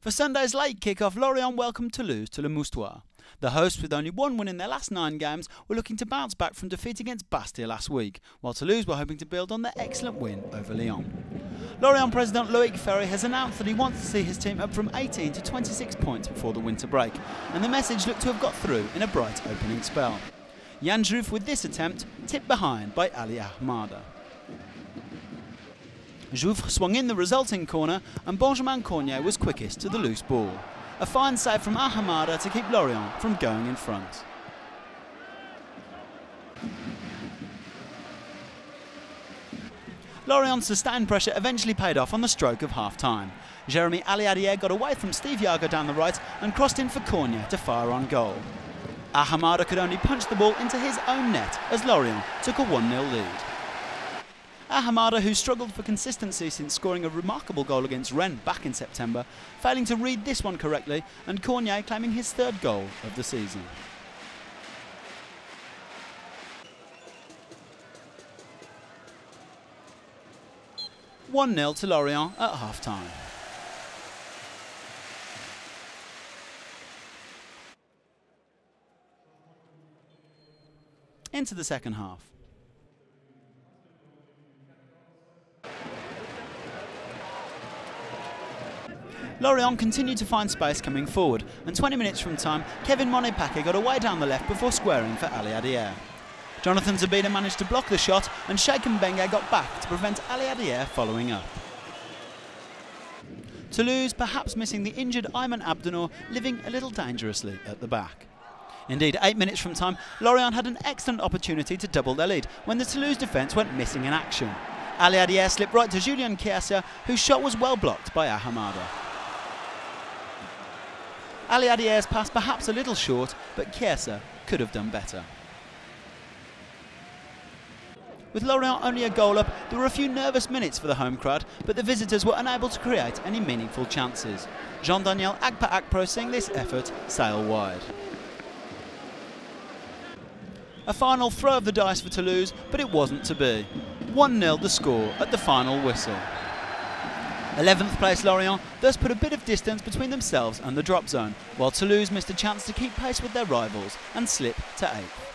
For Sunday's late kick-off, Lorient welcomed Toulouse to Le Moustoir. The hosts, with only one win in their last 9 games, were looking to bounce back from defeat against Bastia last week, while Toulouse were hoping to build on their excellent win over Lyon. Lorient president Loïc Ferry has announced that he wants to see his team up from 18 to 26 points before the winter break, and the message looked to have got through in a bright opening spell. Yann Jouffre with this attempt, tipped behind by Ali Ahamada. Jouffre swung in the resulting corner and Benjamin Corgnet was quickest to the loose ball. A fine save from Ahamada to keep Lorient from going in front. Lorient's sustained pressure eventually paid off on the stroke of half-time. Jérémie Aliadière got away from Steve Yago down the right and crossed in for Corgnet to fire on goal. Ahamada could only punch the ball into his own net as Lorient took a 1-0 lead. Ahamada, who struggled for consistency since scoring a remarkable goal against Rennes back in September, failing to read this one correctly, and Corgnet claiming his 3rd goal of the season. One 0 to Lorient at half-time. Into the second half. Lorient continued to find space coming forward, and 20 minutes from time, Kevin Monnet-Paquet got away down the left before squaring for Aliadière. Jonathan Zebina managed to block the shot, and Cheik Mbengue got back to prevent Aliadière following up. Toulouse, perhaps missing the injured Ayman Abdennour, living a little dangerously at the back. Indeed, 8 minutes from time, Lorient had an excellent opportunity to double their lead when the Toulouse defence went missing in action. Aliadière slipped right to Julien Quercia, whose shot was well blocked by Ahamada. Aliadière's pass perhaps a little short, but Kieser could have done better. With Lorient only a goal up, there were a few nervous minutes for the home crowd, but the visitors were unable to create any meaningful chances. Jean-Daniel Akpa-Akpro seeing this effort sail wide. A final throw of the dice for Toulouse, but it wasn't to be. 1-0 the score at the final whistle. 11th place Lorient thus put a bit of distance between themselves and the drop zone, while Toulouse missed a chance to keep pace with their rivals and slip to 8th.